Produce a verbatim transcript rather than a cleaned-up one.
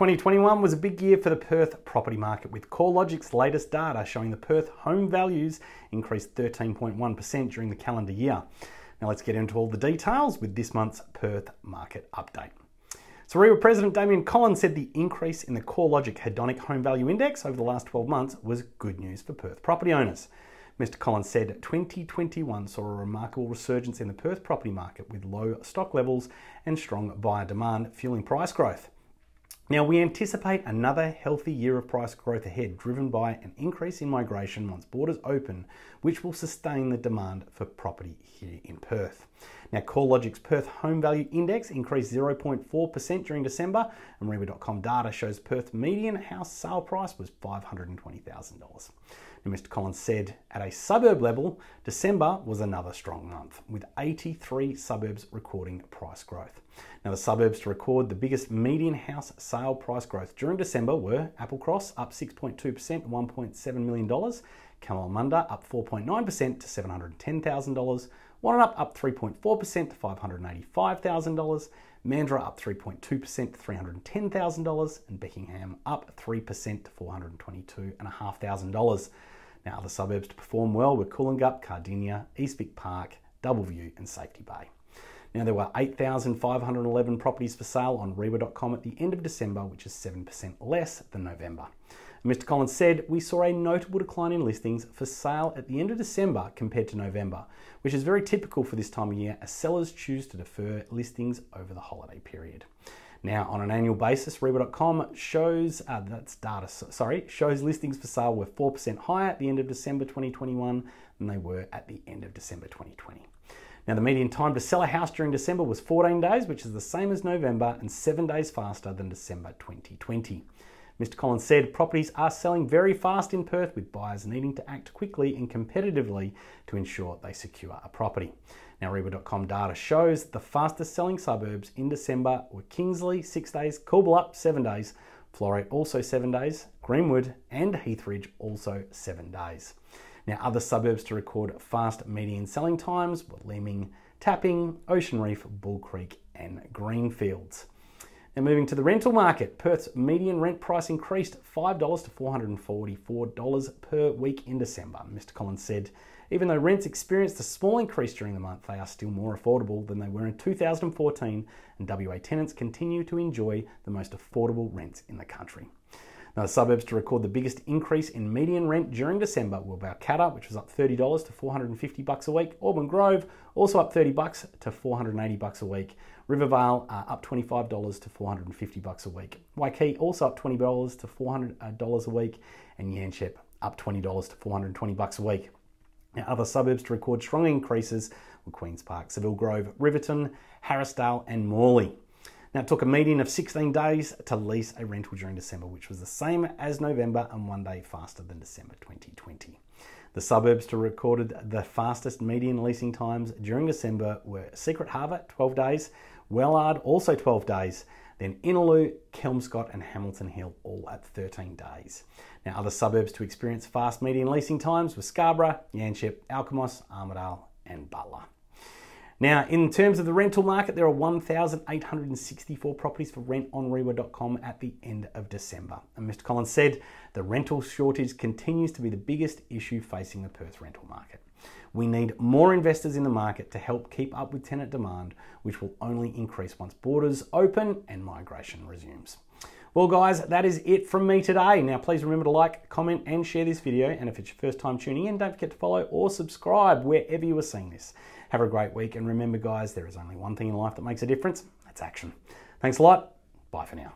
twenty twenty-one was a big year for the Perth property market, with CoreLogic's latest data showing the Perth home values increased thirteen point one percent during the calendar year. Now let's get into all the details with this month's Perth market update. So REIWA President Damian Collins said the increase in the CoreLogic hedonic home value index over the last twelve months was good news for Perth property owners. Mister Collins said twenty twenty-one saw a remarkable resurgence in the Perth property market, with low stock levels and strong buyer demand fueling price growth. Now we anticipate another healthy year of price growth ahead, driven by an increase in migration once borders open, which will sustain the demand for property here in Perth. Now CoreLogic's Perth Home Value Index increased zero point four percent during December, and reiwa dot com data shows Perth median house sale price was five hundred and twenty thousand dollars. Mister Collins said at a suburb level, December was another strong month, with eighty-three suburbs recording price growth. Now the suburbs to record the biggest median house sale price growth during December were Applecross, up six point two percent to one point seven million dollars, Kamalamunda up four point nine percent to seven hundred and ten thousand dollars, Warnanup up three point four percent to five hundred and eighty-five thousand dollars, Mandra up three point two percent to three hundred and ten thousand dollars, and Beckingham up three percent to four hundred and twenty-two thousand five hundred dollars. Now other suburbs to perform well were Coolbellup, Cardinia, East Vic Park, Doubleview and Safety Bay. Now there were eight thousand five hundred and eleven properties for sale on reiwa dot com at the end of December, which is seven percent less than November. And Mister Collins said, we saw a notable decline in listings for sale at the end of December compared to November, which is very typical for this time of year as sellers choose to defer listings over the holiday period. Now on an annual basis, reiwa dot com shows, uh, that's data, sorry, shows listings for sale were four percent higher at the end of December twenty twenty-one than they were at the end of December twenty twenty. Now the median time to sell a house during December was fourteen days, which is the same as November and seven days faster than December twenty twenty. Mister Collins said properties are selling very fast in Perth, with buyers needing to act quickly and competitively to ensure they secure a property. Now reiwa dot com data shows the fastest selling suburbs in December were Kingsley, six days, Coolbellup, seven days, Florey also seven days, Greenwood and Heathridge also seven days. Now other suburbs to record fast median selling times were Leeming, Tapping, Ocean Reef, Bull Creek and Greenfields. Now moving to the rental market, Perth's median rent price increased five dollars to four hundred and forty-four dollars per week in December. Mister Collins said, even though rents experienced a small increase during the month, they are still more affordable than they were in two thousand and fourteen, and W A tenants continue to enjoy the most affordable rents in the country. Now the suburbs to record the biggest increase in median rent during December were Balcatta, which was up thirty dollars to four hundred and fifty bucks a week, Auburn Grove, also up thirty bucks to four hundred and eighty bucks a week, Rivervale uh, up twenty-five dollars to four hundred and fifty bucks a week, Waikiki also up twenty dollars to four hundred dollars a week, and Yanchep up twenty dollars to four hundred and twenty bucks a week. Now other suburbs to record strong increases were Queen's Park, Seville Grove, Riverton, Harrisdale and Morley. Now it took a median of sixteen days to lease a rental during December, which was the same as November and one day faster than December twenty twenty. The suburbs to recorded the fastest median leasing times during December were Secret Harbour, twelve days, Wellard, also twelve days, then Innaloo, Kelmscott and Hamilton Hill, all at thirteen days. Now other suburbs to experience fast median leasing times were Scarborough, Yanchep, Alkimos, Armidale and Butler. Now, in terms of the rental market, there are one thousand eight hundred and sixty-four properties for rent on reiwa dot com at the end of December. And Mister Collins said, the rental shortage continues to be the biggest issue facing the Perth rental market. We need more investors in the market to help keep up with tenant demand, which will only increase once borders open and migration resumes. Well guys, that is it from me today. Now please remember to like, comment and share this video, and if it's your first time tuning in, don't forget to follow or subscribe wherever you are seeing this. Have a great week, and remember guys, there is only one thing in life that makes a difference, that's action. Thanks a lot, bye for now.